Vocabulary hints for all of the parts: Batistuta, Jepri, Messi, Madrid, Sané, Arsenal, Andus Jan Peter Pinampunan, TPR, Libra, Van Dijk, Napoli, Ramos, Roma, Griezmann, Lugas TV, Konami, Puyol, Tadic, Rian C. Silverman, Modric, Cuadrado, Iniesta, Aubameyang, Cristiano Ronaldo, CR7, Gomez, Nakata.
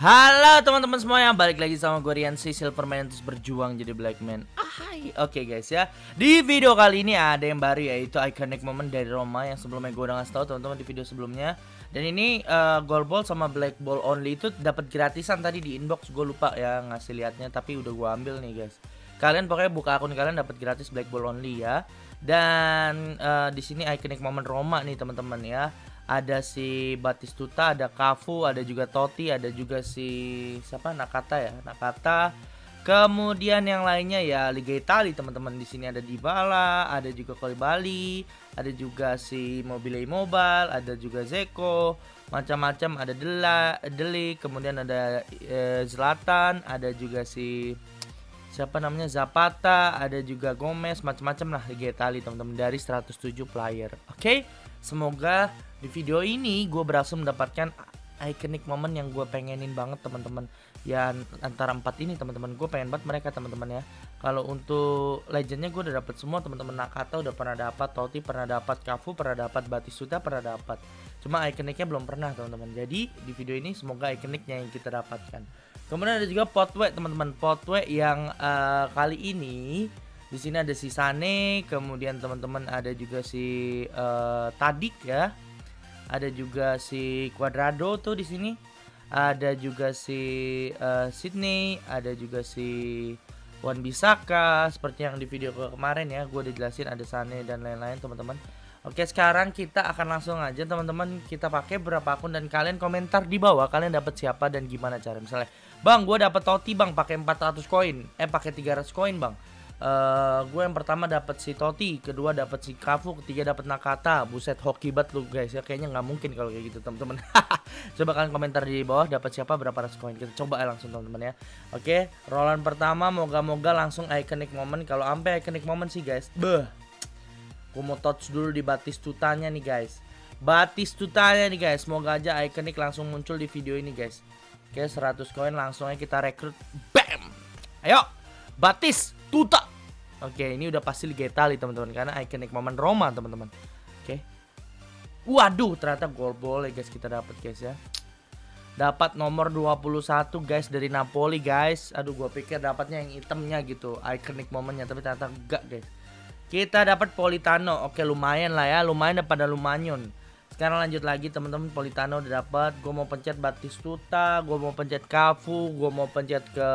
Halo teman-teman semua, yang balik lagi sama gue Rian C. Silverman, terus berjuang jadi black man. Oke guys ya, di video kali ini ada yang baru, yaitu iconic moment dari Roma yang sebelumnya gue udah ngasih tau teman-teman di video sebelumnya. Dan ini gold ball sama black ball only itu dapat gratisan tadi di inbox, gue lupa ya ngasih liatnya, tapi udah gue ambil nih guys. Kalian pokoknya buka akun kalian dapat gratis black ball only ya. Dan di sini iconic moment Roma nih teman-teman ya. Ada si Batistuta, ada Cafu, ada juga Totti, ada juga si siapa Nakata ya, Nakata. Kemudian yang lainnya ya Liga Italia teman-teman, di sini ada Dybala, ada juga Koulibaly, ada juga si Mobile, ada juga Džeko, macam-macam, ada Deli, kemudian ada Zlatan, ada juga si siapa namanya Zapata, ada juga Gomez, macam-macam lah Liga Italia teman-teman, dari 107 player. Oke, semoga di video ini gue berhasil mendapatkan iconic moment yang gue pengenin banget teman-teman. Ya antara 4 ini teman-teman, gue pengen banget mereka teman-teman ya. Kalau untuk legendnya gue udah dapet semua teman-teman, Nakata udah pernah dapat, Totti pernah dapat, Cafu pernah dapat, Batistuta pernah dapat. Cuma ikoniknya belum pernah teman-teman. Jadi di video ini semoga ikoniknya yang kita dapatkan. Kemudian ada juga potwe teman-teman, potwe yang kali ini di sini ada si Sané, kemudian teman-teman ada juga si Tadic ya. Ada juga si Cuadrado tuh di sini, ada juga si Sydney, ada juga si Wan-Bissaka seperti yang di video kemarin ya, gue udah jelasin ada Sané dan lain-lain teman-teman. Oke, sekarang kita akan langsung aja teman-teman, kita pakai berapa akun dan kalian komentar di bawah kalian dapat siapa dan gimana cara. Misalnya, "Bang, gue dapat Totti, Bang, pakai 400 koin. Pakai 300 koin, Bang. Gue yang pertama dapat si Totti, kedua dapat si Cafu, ketiga dapat Nakata." Buset, hoki banget lu guys ya, kayaknya nggak mungkin kalau kayak gitu teman-teman. Coba kalian komentar di bawah dapat siapa, berapa ratus koin. Kita coba langsung teman-teman ya. Oke, rollan pertama moga-moga langsung iconic moment. Kalau sampai iconic moment sih guys, gue mau touch dulu di Batistutanya nih guys. Batistutanya nih guys, semoga aja iconic langsung muncul di video ini guys. Oke, 100 koin langsung aja kita rekrut. Bam. Ayo, Batistuta. Oke, ini udah pasti Liga Italia teman-teman, karena iconic moment Roma teman-teman. Oke. Waduh, ternyata gol boleh guys kita dapat guys ya. Dapat nomor 21 guys dari Napoli guys. Aduh, gua pikir dapatnya yang itemnya gitu, iconic momennya, tapi ternyata enggak guys. Kita dapat Politano. Oke, lumayan lah ya, lumayan daripada Lumanyun. Sekarang lanjut lagi teman-teman, Politano udah dapat. Gua mau pencet Batistuta, gua mau pencet Cafu, gua mau pencet ke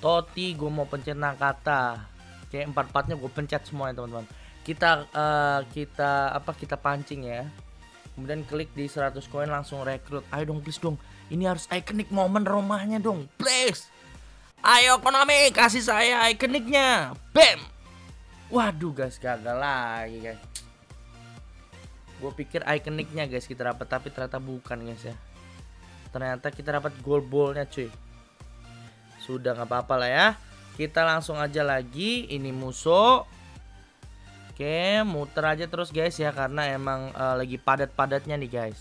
Totti, gua mau pencet Nakata. Oke, 4-4-nya gue pencet semuanya teman-teman. Kita pancing ya. Kemudian klik di 100 koin langsung rekrut. Ayo dong, please dong. Ini harus iconic moment Romanya dong, please. Ayo Konami, kasih saya ikoniknya. Bam. Waduh guys, gagal lagi guys. Gue pikir ikoniknya guys kita dapat, tapi ternyata bukan guys ya. Ternyata kita dapat gold ballnya cuy. Sudah nggak apa-apa lah ya. Kita langsung aja lagi, ini musuh. Oke, muter aja terus guys ya, karena emang lagi padat-padatnya nih guys.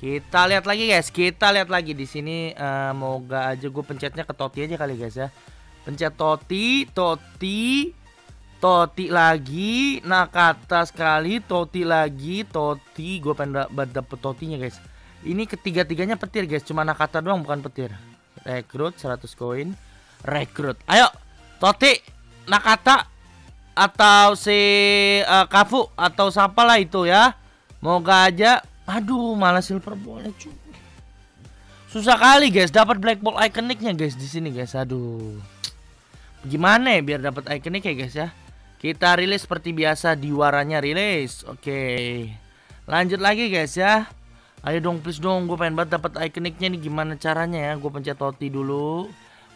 Kita lihat lagi guys, kita lihat lagi di sini. Moga aja gue pencetnya ke Totti aja kali guys ya. Pencet Totti, Totti, Totti lagi, Nakata sekali, Totti lagi, Totti. Gue pengen dapet Totinya guys. Ini ketiga-tiganya petir guys, cuma Nakata doang bukan petir. Rekrut 100 koin. Rekrut. Ayo Totti, Nakata, atau si Cafu, atau siapa lah itu ya. Moga aja. Aduh, malah silver ballnya cuy. Susah kali guys dapat black ball ikoniknya guys di sini guys. Aduh. Gimana ya biar dapat ikonik ya guys ya? Kita rilis seperti biasa, diwaranya rilis. Oke. Lanjut lagi guys ya. Ayo dong, please dong, gue pengen banget dapat ikoniknya nih, gimana caranya ya? Gue pencet Totti dulu.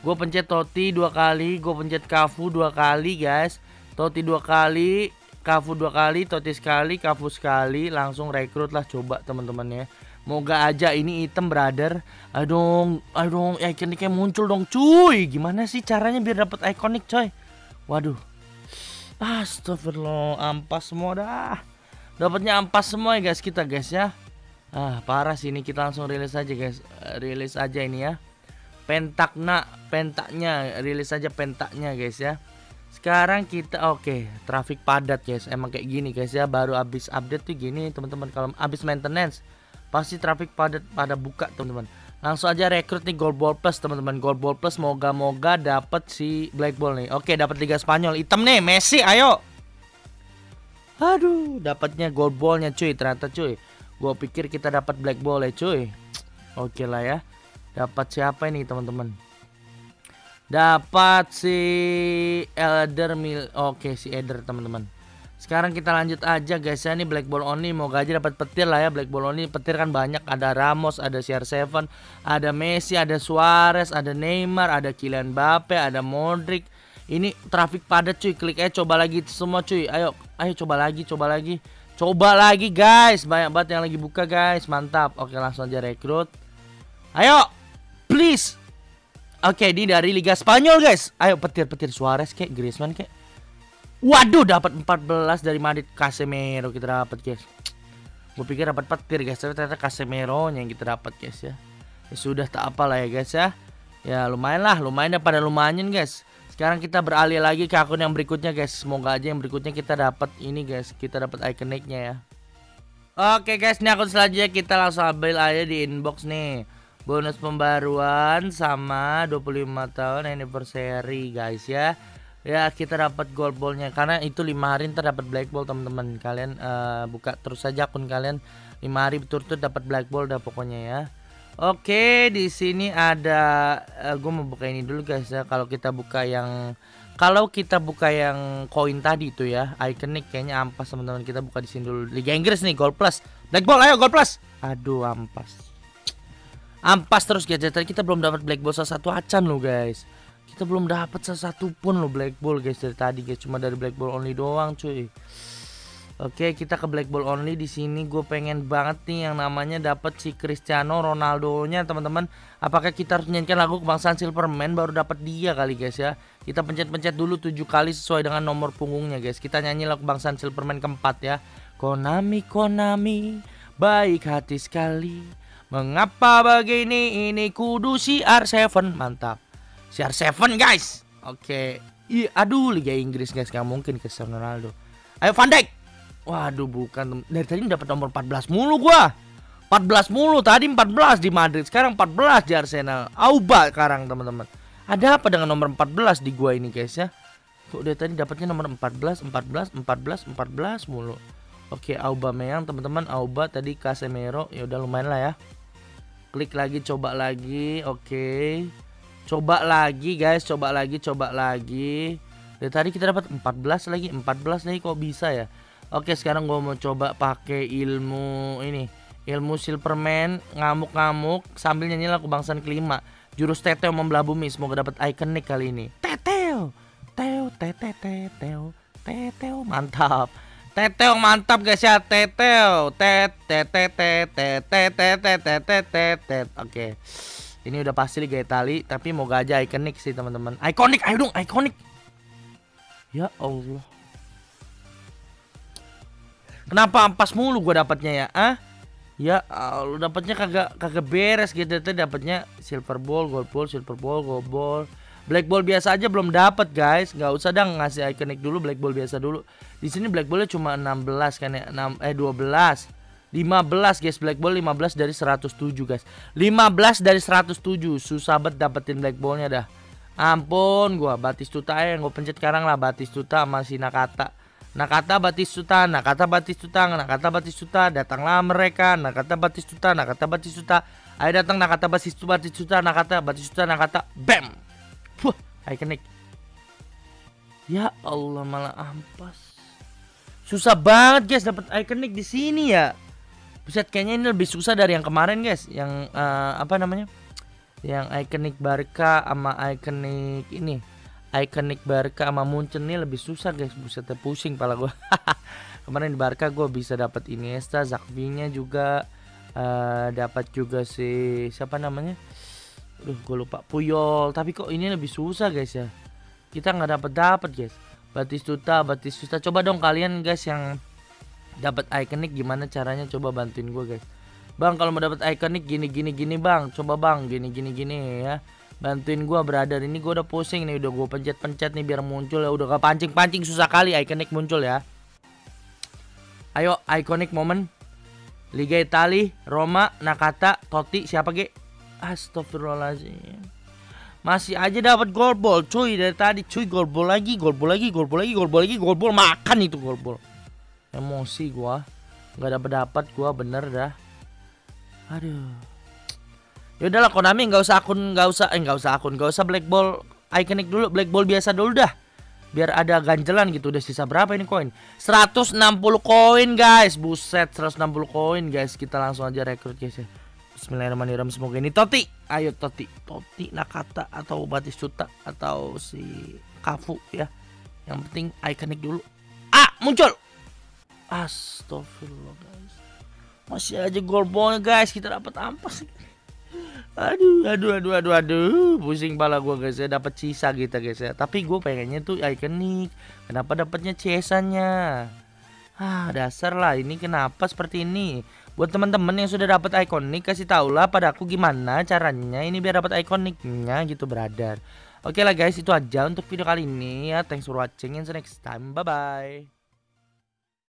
Gue pencet Totti 2 kali, gue pencet Cafu 2 kali guys. Totti 2 kali, Cafu 2 kali, Totti sekali, Cafu sekali. Langsung rekrut lah coba teman-teman ya. Moga aja ini item brother. Ayo dong, ikoniknya muncul dong cuy. Gimana sih caranya biar dapat ikonik coy? Waduh. Astagfirullah, ampas semua dah. Dapatnya ampas semua ya guys kita guys ya. Parah sih ini, kita langsung rilis aja guys. Rilis aja ini ya. Pentaknya, rilis aja pentaknya guys ya. Sekarang kita oke, traffic padat guys. Emang kayak gini guys ya, baru habis update tuh gini teman-teman. Kalau habis maintenance pasti traffic padat pada buka teman-teman. Langsung aja rekrut nih Gold Ball Plus teman-teman. Gold Ball Plus moga-moga dapat si Black Ball nih. Oke, dapat Liga Spanyol. Item nih Messi, ayo. Aduh, dapatnya Gold Ball-nya cuy, ternyata cuy. Gua pikir kita dapat Black Ball ya cuy. Oke lah ya. Dapat siapa ini teman-teman? Dapat si Elder Mil. Oke, si Elder teman-teman. Sekarang kita lanjut aja guys ya. Ini Black Ball Only, moga aja dapat petir lah ya. Black Ball Only petir kan banyak. Ada Ramos, ada CR7, ada Messi, ada Suarez, ada Neymar, ada Kylian Mbappe, ada Modric. Ini traffic padat cuy, klik aja coba lagi semua cuy. Ayo, ayo coba lagi. Coba lagi guys, banyak banget yang lagi buka guys. Mantap. Oke, langsung aja rekrut. Ayo, please. Oke, ini dari Liga Spanyol guys. Ayo petir-petir Suarez kek, Griezmann kek. Waduh, dapat 14 dari Madrid. Casemiro kita dapat guys. Gue pikir dapat petir guys, tapi ternyata Casemiro yang kita dapat guys ya. Ya sudah, tak apalah ya guys ya. Ya lumayan lah, lumayan daripada lumayan guys. Sekarang kita beralih lagi ke akun yang berikutnya guys. Semoga aja yang berikutnya kita dapat ini guys. Kita dapat ikoniknya ya. Oke guys, ini akun selanjutnya kita langsung ambil aja di inbox nih. Bonus pembaruan sama 25 tahun anniversary guys ya. Ya kita dapat gold ball-nya. Karena itu 5 hari ntar dapat black ball teman-teman. Kalian buka terus saja akun kalian. 5 hari betul-betul dapat black ball dah pokoknya ya. Oke, di sini ada gue mau buka ini dulu guys ya. Kalau kita buka yang koin tadi itu ya, ikonik kayaknya ampas teman-teman. Kita buka di sini dulu. Liga Inggris nih, Gold Plus. Black Ball, ayo Gold Plus. Aduh, ampas. Ampas terus guys. Tadi kita belum dapat Black Ball salah satu acan loh guys. Kita belum dapat salah satu pun loh Black Ball guys dari tadi guys. Cuma dari Black Ball Only doang cuy. Oke, kita ke Black Ball Only. Di sini gue pengen banget nih yang namanya dapat si Cristiano Ronaldo-nya teman-teman. Apakah kita harus nyanyikan lagu kebangsaan Silverman baru dapat dia kali guys ya? Kita pencet-pencet dulu 7 kali sesuai dengan nomor punggungnya guys. Kita nyanyi lagu kebangsaan Silverman keempat ya. Konami, Konami, baik hati sekali. Mengapa begini, ini kudu CR7. Mantap, CR7 guys. Oke, aduh Liga Inggris guys, gak mungkin Cristiano Ronaldo. Ayo Van Dijk. Waduh, bukan. Dari tadi dapat nomor 14 mulu gua. 14 mulu. Tadi 14 di Madrid, sekarang 14 di Arsenal. Auba sekarang, teman-teman. Ada apa dengan nomor 14 di gua ini, guys ya? Kok dari tadi dapatnya nomor 14 mulu. Oke, Aubameyang, teman-teman. Auba tadi Casemiro, ya udah lumayan lah ya. Klik lagi, coba lagi. Oke. Coba lagi, guys. Coba lagi. Dari tadi kita dapat 14 lagi. Kok bisa ya? Oke, sekarang gue mau coba pakai ilmu ini. Ilmu Silverman, ngamuk-ngamuk sambil nyanyi lagu kebangsaan kelima. Jurus Teteo membelah bumi, semoga dapat ikonik kali ini. Teteo. Teteo mantap. Teteo mantap guys ya. Teteo. Oke. Ini udah pasti Liga Itali, tapi moga aja ikonik sih teman-teman. Ikonik, ayo dong, ikonik. Ya Allah. Kenapa ampas mulu gue dapatnya ya? Ah? Ya, lu dapatnya kagak beres gitu. Tadi dapatnya silver ball, gold ball, silver ball, gold ball. Black ball biasa aja belum dapat, guys. Gak usah dang ngasih ikonik dulu, black ball biasa dulu. Di sini black ballnya cuma 16 kan ya. 12. 15 guys, black ball 15 dari 107 guys. 15 dari 107. Susah banget dapetin black ballnya dah. Ampun, gua Batistuta yang gue pencet sekarang lah. Batistuta masih Nakata Batistuta, datanglah mereka. Nakata Batistuta, ayo datang Nakata Batistuta, bam, wah, ikonik. Ya Allah, malah ampas. Susah banget guys dapat ikonik di sini ya. Buset, kayaknya ini lebih susah dari yang kemarin guys, yang apa namanya, yang ikonik Barca sama ikonik ini. Ikonik Barca sama Munchen nih lebih susah guys. Buset, pusing pala gue. Kemarin di Barca gue bisa dapat Iniesta, Zakvinya juga, dapat juga si siapa namanya? Gue lupa, Puyol. Tapi kok ini lebih susah guys ya. Kita nggak dapat guys. Batistuta. Coba dong kalian guys yang dapat ikonik gimana caranya, coba bantuin gue guys. Bang, kalau mau dapat ikonik gini bang. Coba bang, gini ya. Bantuin gue brother, ini gue udah pusing nih, udah gue pencet-pencet nih biar muncul ya. Udah gak pancing-pancing, susah kali ikonik muncul ya. Ayo, ikonik moment. Liga Itali, Roma, Nakata, Totti, siapa ge? Astagfirullahaladzim. Masih aja dapat golbol cuy dari tadi cuy, golbol lagi, golbol lagi, golbol lagi, golbol lagi, golbol, makan itu golbol. Emosi gua, nggak dapat gua bener dah. Aduh. Ya udahlah Konami, nggak usah akun, nggak usah black ball iconic dulu, black ball biasa dulu dah. Biar ada ganjelan gitu. Udah sisa berapa ini koin? 160 koin guys. Buset 160 koin guys. Kita langsung aja rekrut guys ya. Bismillahirrahmanirrahim. Semoga ini Totti. Ayo Totti. Totti, Nakata atau Batistuta atau si Cafu ya. Yang penting ikonik dulu. Ah, muncul. Astagfirullah guys. Masih aja golbolnya guys. Kita dapat ampas. Aduh, pusing pala gue guys ya, dapat sisa gitu guys ya. Tapi gue pengennya tuh ikonik. Kenapa dapatnya CS-nya? Ah, dasar lah ini kenapa seperti ini. Buat teman-teman yang sudah dapat ikonik, kasih tahulah pada aku gimana caranya ini biar dapat ikoniknya gitu, brother. Oke lah guys, itu aja untuk video kali ini ya. Thanks for watching and see you next time. Bye bye.